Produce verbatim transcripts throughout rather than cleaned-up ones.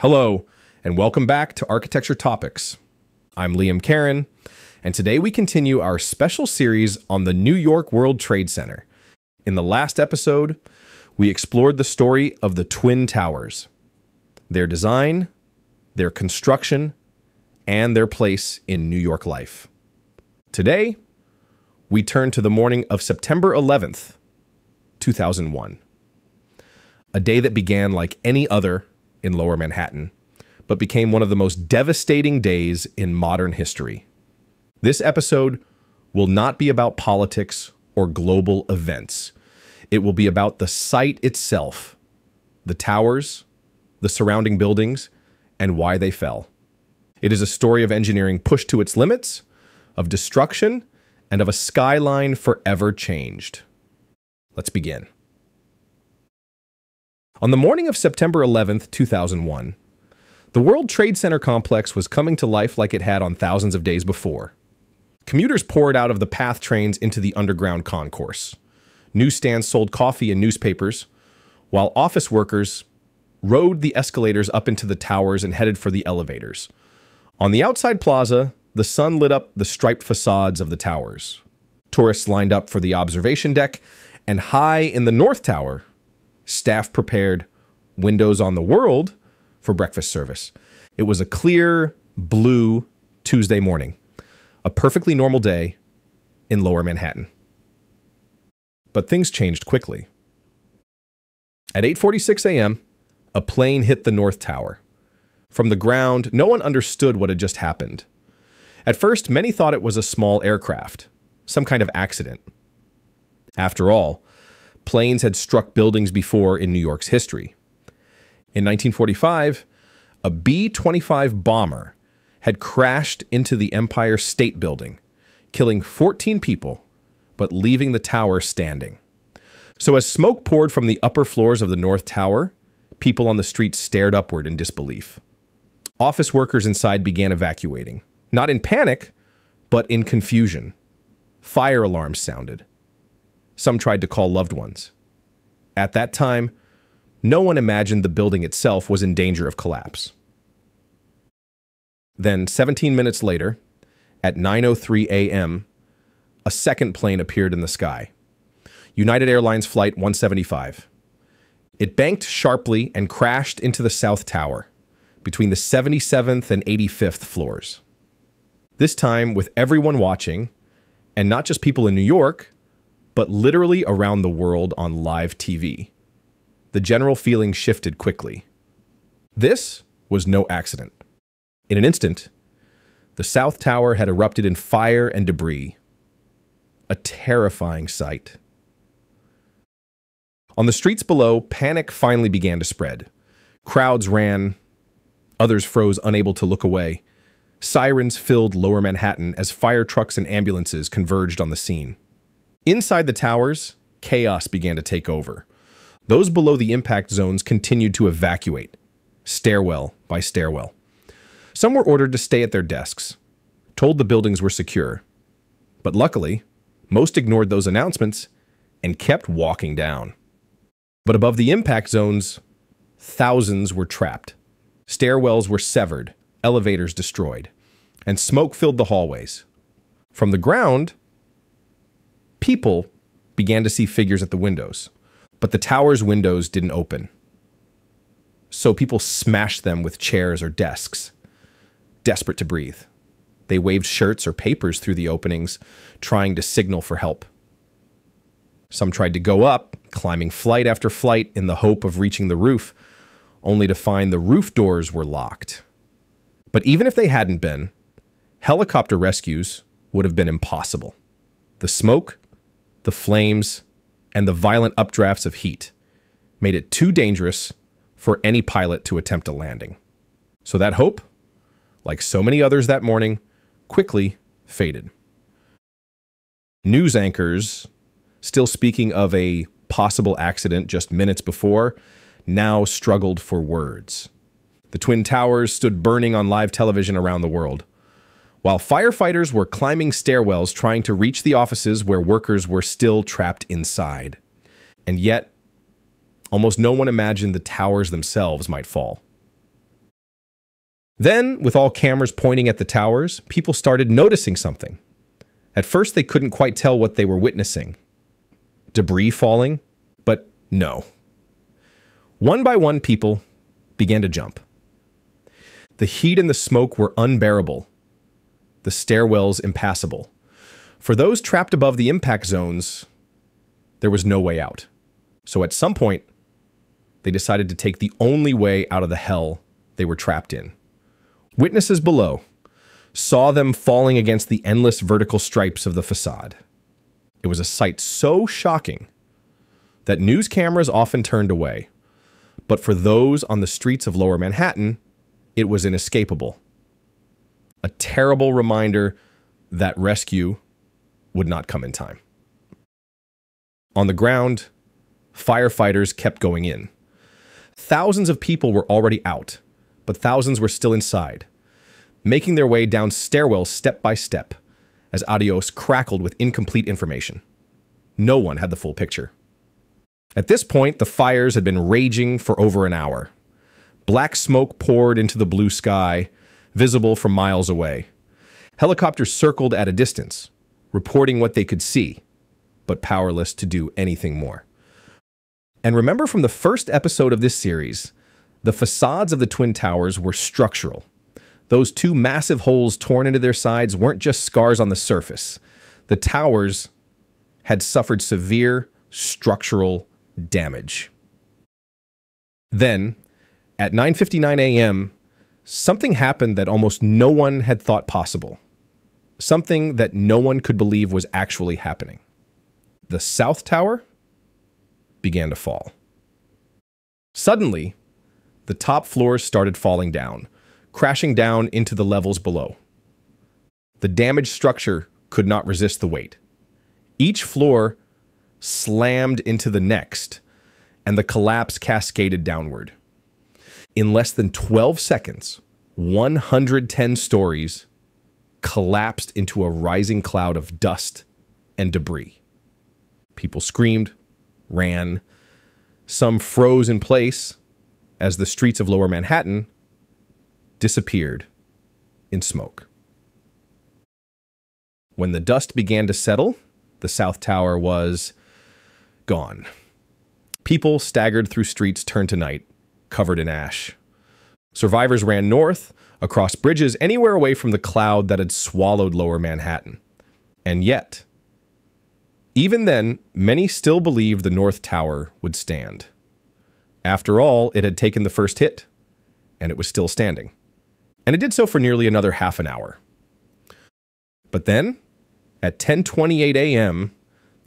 Hello, and welcome back to Architecture Topics. I'm Liam Caron, and today we continue our special series on the New York World Trade Center. In the last episode, we explored the story of the Twin Towers, their design, their construction, and their place in New York life. Today, we turn to the morning of September eleventh, two thousand one, a day that began like any other in Lower Manhattan, but became one of the most devastating days in modern history. This episode will not be about politics or global events. It will be about the site itself, the towers, the surrounding buildings, and why they fell. It is a story of engineering pushed to its limits, of destruction, and of a skyline forever changed. Let's begin. On the morning of September eleventh, two thousand one, the World Trade Center complex was coming to life like it had on thousands of days before. Commuters poured out of the PATH trains into the underground concourse. Newsstands sold coffee and newspapers, while office workers rode the escalators up into the towers and headed for the elevators. On the outside plaza, the sun lit up the striped facades of the towers. Tourists lined up for the observation deck, and high in the North Tower, staff prepared Windows on the World for breakfast service. It was a clear, blue Tuesday morning, a perfectly normal day in Lower Manhattan. But things changed quickly. At eight forty-six a m, a plane hit the North Tower. From the ground, no one understood what had just happened. At first, many thought it was a small aircraft, some kind of accident. After all, planes had struck buildings before in New York's history. In nineteen forty-five, a B twenty-five bomber had crashed into the Empire State Building, killing fourteen people, but leaving the tower standing. So as smoke poured from the upper floors of the North Tower, people on the street stared upward in disbelief. Office workers inside began evacuating, not in panic, but in confusion. Fire alarms sounded. Some tried to call loved ones. At that time, no one imagined the building itself was in danger of collapse. Then, seventeen minutes later, at nine oh three a m, a second plane appeared in the sky. United Airlines Flight one seventy-five. It banked sharply and crashed into the South Tower, between the seventy-seventh and eighty-fifth floors. This time, with everyone watching, and not just people in New York, but literally around the world on live T V. The general feeling shifted quickly. This was no accident. In an instant, the South Tower had erupted in fire and debris. A terrifying sight. On the streets below, panic finally began to spread. Crowds ran. Others froze, unable to look away. Sirens filled Lower Manhattan as fire trucks and ambulances converged on the scene. Inside the towers, chaos began to take over. Those below the impact zones continued to evacuate, stairwell by stairwell. Some were ordered to stay at their desks, told the buildings were secure. But luckily, most ignored those announcements and kept walking down. But above the impact zones, thousands were trapped. Stairwells were severed, elevators destroyed, and smoke filled the hallways. From the ground, people began to see figures at the windows, but the tower's windows didn't open. So people smashed them with chairs or desks, desperate to breathe. They waved shirts or papers through the openings, trying to signal for help. Some tried to go up, climbing flight after flight in the hope of reaching the roof, only to find the roof doors were locked. But even if they hadn't been, helicopter rescues would have been impossible. The smoke, the flames, and the violent updrafts of heat made it too dangerous for any pilot to attempt a landing. So that hope, like so many others that morning, quickly faded. News anchors, still speaking of a possible accident just minutes before, now struggled for words. The Twin Towers stood burning on live television around the world, while firefighters were climbing stairwells trying to reach the offices where workers were still trapped inside. And yet, almost no one imagined the towers themselves might fall. Then, with all cameras pointing at the towers, people started noticing something. At first, they couldn't quite tell what they were witnessing. Debris falling? But no. One by one, people began to jump. The heat and the smoke were unbearable. The stairwells impassable. For those trapped above the impact zones, there was no way out. So at some point, they decided to take the only way out of the hell they were trapped in. Witnesses below saw them falling against the endless vertical stripes of the facade. It was a sight so shocking that news cameras often turned away. But for those on the streets of Lower Manhattan, it was inescapable. A terrible reminder that rescue would not come in time. On the ground, firefighters kept going in. Thousands of people were already out, but thousands were still inside, making their way down stairwells step by step, as audios crackled with incomplete information. No one had the full picture. At this point, the fires had been raging for over an hour. Black smoke poured into the blue sky, visible from miles away. Helicopters circled at a distance, reporting what they could see, but powerless to do anything more. And remember from the first episode of this series, the facades of the Twin Towers were structural. Those two massive holes torn into their sides weren't just scars on the surface. The towers had suffered severe structural damage. Then, at nine fifty-nine a m, something happened that almost no one had thought possible. Something that no one could believe was actually happening. The South Tower began to fall. Suddenly, the top floors started falling down, crashing down into the levels below. The damaged structure could not resist the weight. Each floor slammed into the next, and the collapse cascaded downward. In less than twelve seconds, one hundred ten stories collapsed into a rising cloud of dust and debris. People screamed, ran. Some froze in place as the streets of Lower Manhattan disappeared in smoke. When the dust began to settle, the South Tower was gone. People staggered through streets turned to night, covered in ash. Survivors ran north, across bridges, anywhere away from the cloud that had swallowed Lower Manhattan. And yet, even then, many still believed the North Tower would stand. After all, it had taken the first hit, and it was still standing. And it did so for nearly another half an hour. But then, at ten twenty-eight a m,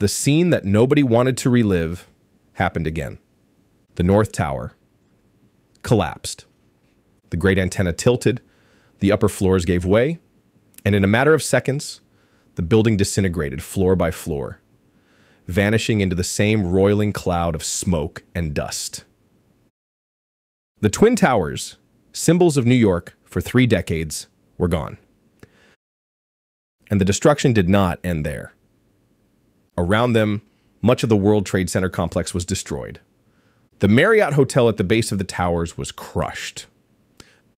the scene that nobody wanted to relive happened again. The North Tower collapsed. The great antenna tilted, the upper floors gave way, and in a matter of seconds, the building disintegrated floor by floor, vanishing into the same roiling cloud of smoke and dust. The Twin Towers, symbols of New York for three decades, were gone. And the destruction did not end there. Around them, much of the World Trade Center complex was destroyed. The Marriott Hotel at the base of the towers was crushed.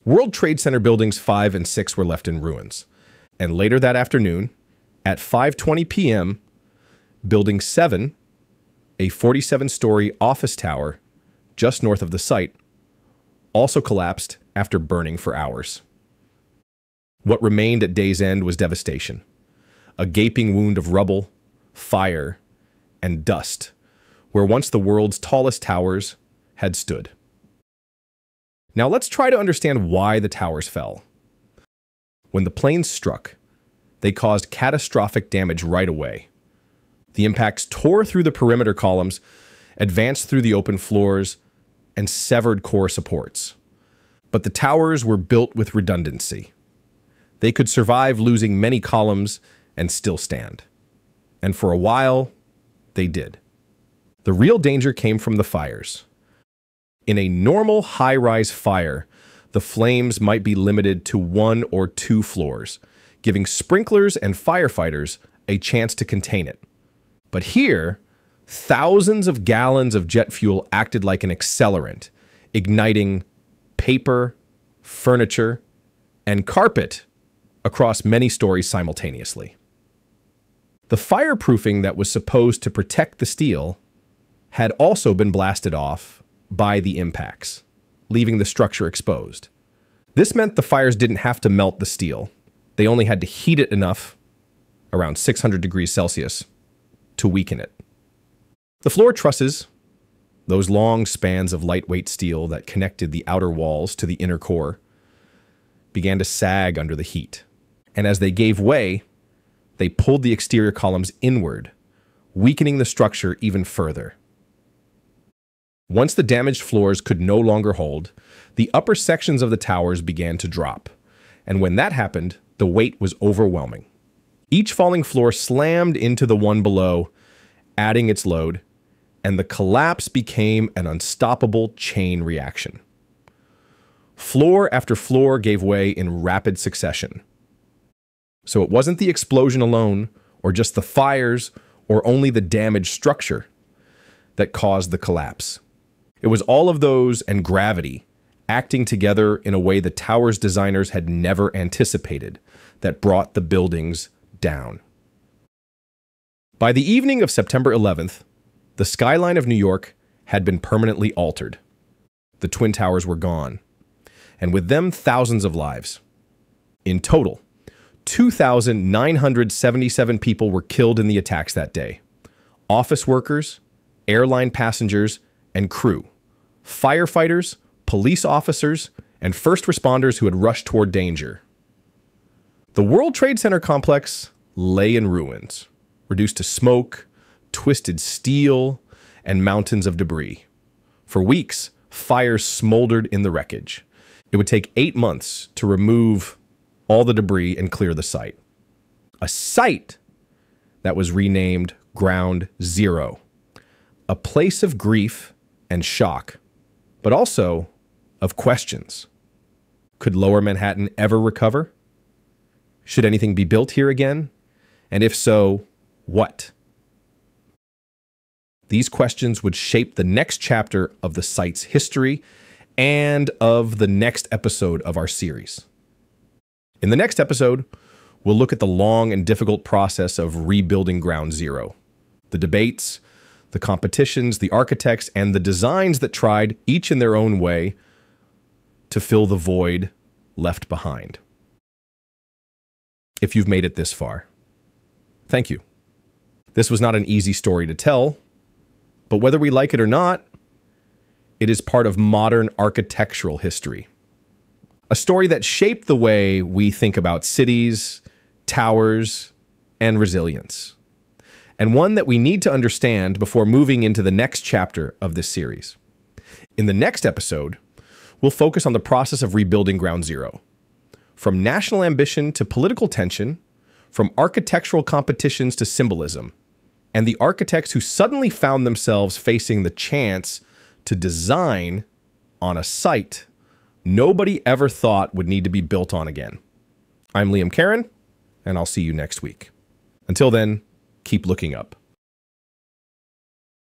World Trade Center buildings five and six were left in ruins. And later that afternoon, at five twenty p m, building seven, a forty-seven story office tower just north of the site, also collapsed after burning for hours. What remained at day's end was devastation, a gaping wound of rubble, fire, and dust, where once the world's tallest towers had stood. Now let's try to understand why the towers fell. When the planes struck, they caused catastrophic damage right away. The impacts tore through the perimeter columns, advanced through the open floors, and severed core supports. But the towers were built with redundancy. They could survive losing many columns and still stand. And for a while, they did. The real danger came from the fires. In a normal high-rise fire, the flames might be limited to one or two floors, giving sprinklers and firefighters a chance to contain it. But here, thousands of gallons of jet fuel acted like an accelerant, igniting paper, furniture, and carpet across many stories simultaneously. The fireproofing that was supposed to protect the steel had also been blasted off by the impacts, leaving the structure exposed. This meant the fires didn't have to melt the steel. They only had to heat it enough, around six hundred degrees Celsius, to weaken it. The floor trusses, those long spans of lightweight steel that connected the outer walls to the inner core, began to sag under the heat. And as they gave way, they pulled the exterior columns inward, weakening the structure even further. Once the damaged floors could no longer hold, the upper sections of the towers began to drop. And when that happened, the weight was overwhelming. Each falling floor slammed into the one below, adding its load, and the collapse became an unstoppable chain reaction. Floor after floor gave way in rapid succession. So it wasn't the explosion alone, or just the fires, or only the damaged structure that caused the collapse. It was all of those and gravity acting together in a way the tower's designers had never anticipated that brought the buildings down. By the evening of September eleventh, the skyline of New York had been permanently altered. The Twin Towers were gone, and with them thousands of lives. In total, two thousand nine hundred seventy-seven people were killed in the attacks that day. Office workers, airline passengers, and crew, firefighters, police officers, and first responders who had rushed toward danger. The World Trade Center complex lay in ruins, reduced to smoke, twisted steel, and mountains of debris. For weeks, fires smoldered in the wreckage. It would take eight months to remove all the debris and clear the site. A site that was renamed Ground Zero, a place of grief and shock, but also of questions. Could Lower Manhattan ever recover? Should anything be built here again? And if so, what? These questions would shape the next chapter of the site's history and of the next episode of our series. In the next episode, we'll look at the long and difficult process of rebuilding Ground Zero, the debates, the competitions, the architects, and the designs that tried, each in their own way, to fill the void left behind. If you've made it this far, thank you. This was not an easy story to tell, but whether we like it or not, it is part of modern architectural history. A story that shaped the way we think about cities, towers, and resilience. And one that we need to understand before moving into the next chapter of this series. In the next episode, we'll focus on the process of rebuilding Ground Zero. From national ambition to political tension, from architectural competitions to symbolism, and the architects who suddenly found themselves facing the chance to design on a site nobody ever thought would need to be built on again. I'm Liam Caron, and I'll see you next week. Until then, keep looking up.